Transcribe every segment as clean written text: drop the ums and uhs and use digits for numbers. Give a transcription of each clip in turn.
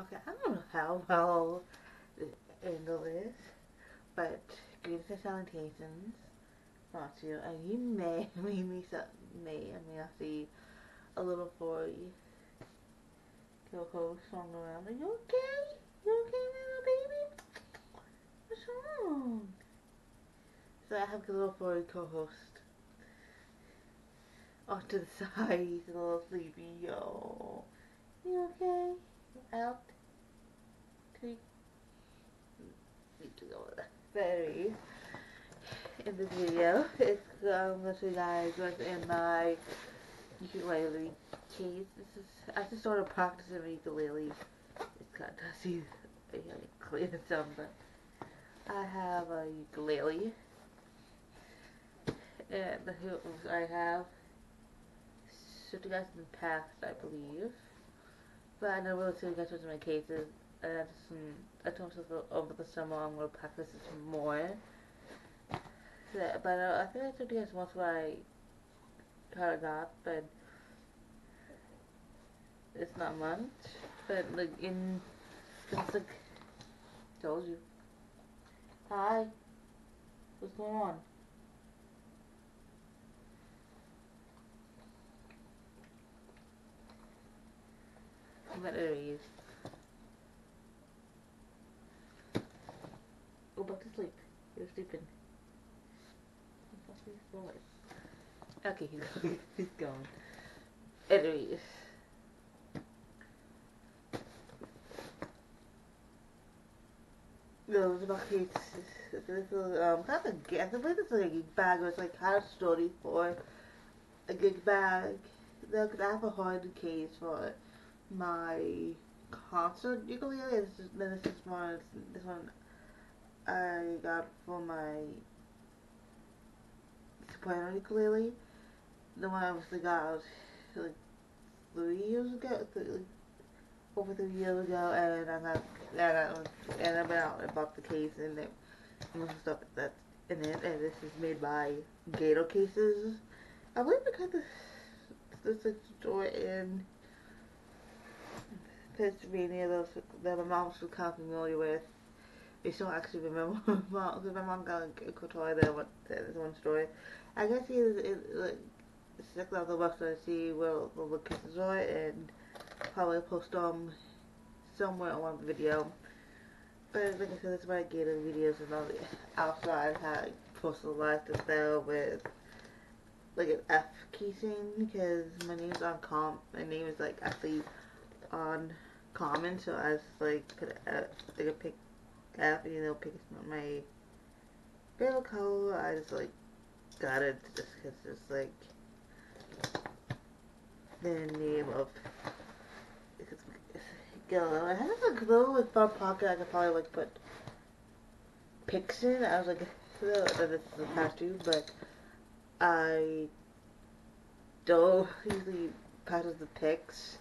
Okay, I don't know how well the angle is, but greetings and salutations, brought to you, and you may or may not see a little boy co-host walking around. Are you okay? You okay, little baby? What's wrong? So I have a little boy co-host off to the side. He's a little sleepy. Yo, you okay? Out. Very. In this video, it's going to guys what's in my ukulele case. This is, I just started practicing my ukulele. It's kind of dusty. I gotta clean it some, but I have a ukulele, and the hymns I have showed you guys in the past, I believe. But I never really showed you guys what's in my cases. And I told myself over the summer I'm going to practice this more. So that, but I think I told you guys once when I cut it off, but it's not much. But like in, it's like, told you. Hi, what's going on? But anyways, go back to sleep. You're sleeping. Okay, he's gone. Anyways, those buckets. This is kind of a, I believe it's like a gig bag. It's like kind of sturdy for a gig bag. Look, I have a hard case for my concert ukulele. This one I got for my soprano ukulele, the one I obviously got like 3 years ago, over 3 years ago, and I went out and bought the case and it and the stuff that's in it, and this is made by Gator Cases. I believe I got this store in Pennsylvania that my mom was kind of familiar with. I still actually remember my mom got a guitar there at one story. I guess he was like checked out the website to see where the locations are and probably post them somewhere on one video. But like I said, that's why I get in videos and all the outside how I personalized it there with like an F keychain because my name's on my name is like actually on common, so I just like put a pick. After you know, because my favorite color, I just like got it just because it's like the name of yellow. I had like a little like front pocket I could probably like put pics in. I was like, this is the past two, but I don't usually practice the pics.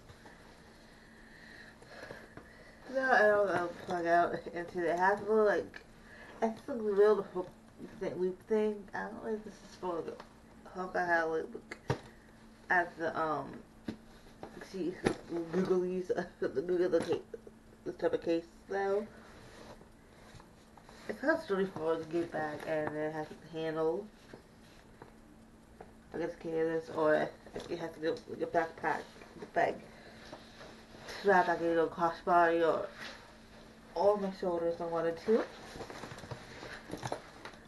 No, I don't know, plug out into the half of like, it's a little hook loop thing. I don't know if this is for the hook I had like at the see Google use the Google case, this type of case though. It's kind of sturdy for the gig bag and it has a handle. I guess you can hear this, or it has to go with your backpack, the bag. Strap like a little crossbody or on my shoulders if I wanted to.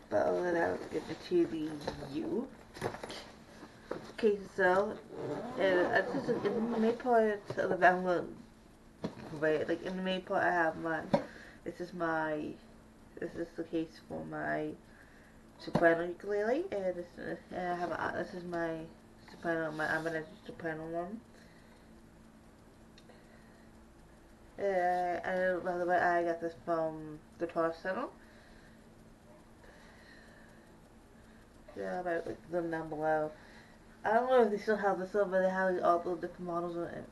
But other than that, let's get into the U case itself. And just, in the main part of the download, right? Like in the main part, I have my. This is the case for my soprano ukulele, and this is my soprano, my amateur soprano one. And by the way, I got this from the Tar Central. Yeah, I'll put them down below. I don't know if they still have this one, but they have all the different models and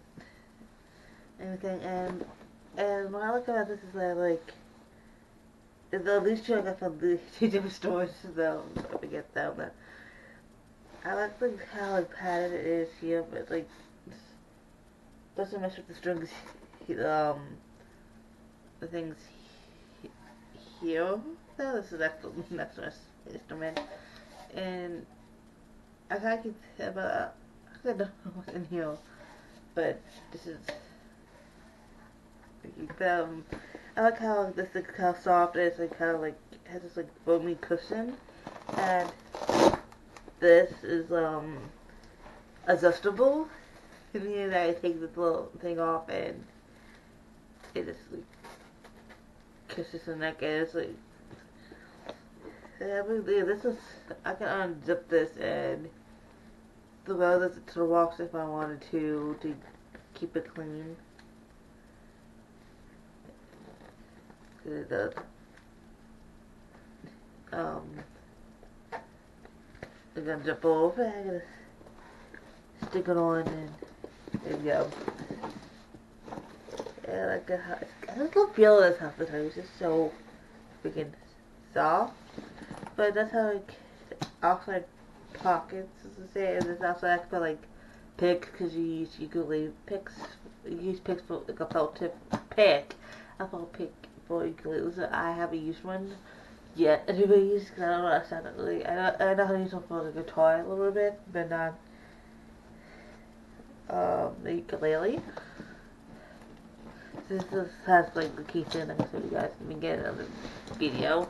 everything. And when I look at this, it's like these two I got from the two different stores, though. I'm going to get that one. I like how like padded it is here, but like doesn't mess with the strings. the things here. So this is that's an instrument, and I can't tell, but I don't know what's in here. But this is, I like how this is kind of soft, and it's like kind of like has this like foamy cushion, and this is adjustable. And then I take this little thing off, and it just like kisses the neck, and it's like, yeah, this is, I can unzip this and throw this into the box if I wanted to keep it clean. It does. I'm gonna jump over and I'm gonna stick it on, and there you go. Yeah, like I just don't feel this half the time. It's just so freaking soft. But that's how like outside pockets is the same. And it's also like for like picks, because you can leave picks. You use picks for like a felt tip pick. I felt pick. Ukuleles. I haven't used one yet. Anyways, because I don't know how to sound it really. I know how to use one for the guitar a little bit, but not the ukulele. This has like the key thing. I'm going to show you guys in the beginning of the video.